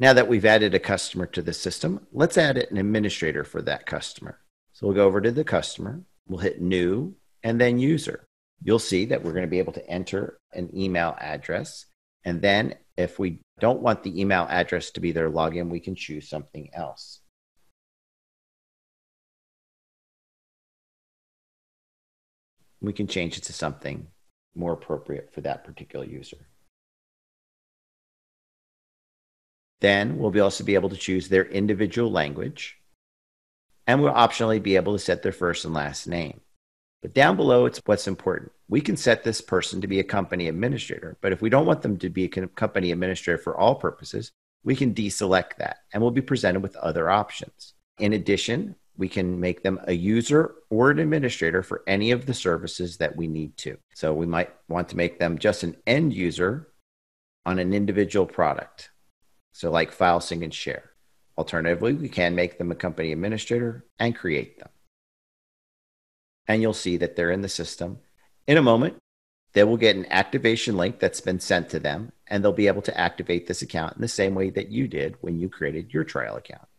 Now that we've added a customer to the system, let's add an administrator for that customer. So we'll go over to the customer, we'll hit new, and then user. You'll see that we're going to be able to enter an email address. And then if we don't want the email address to be their login, we can choose something else. We can change it to something more appropriate for that particular user. Then we'll also be able to choose their individual language, and we'll optionally be able to set their first and last name. But down below, it's what's important. We can set this person to be a company administrator, but if we don't want them to be a company administrator for all purposes, we can deselect that, and we'll be presented with other options. In addition, we can make them a user or an administrator for any of the services that we need to. So we might want to make them just an end user on an individual product. So like file, sync, and share. Alternatively, we can make them a company administrator and create them. And you'll see that they're in the system. In a moment, they will get an activation link that's been sent to them, and they'll be able to activate this account in the same way that you did when you created your trial account.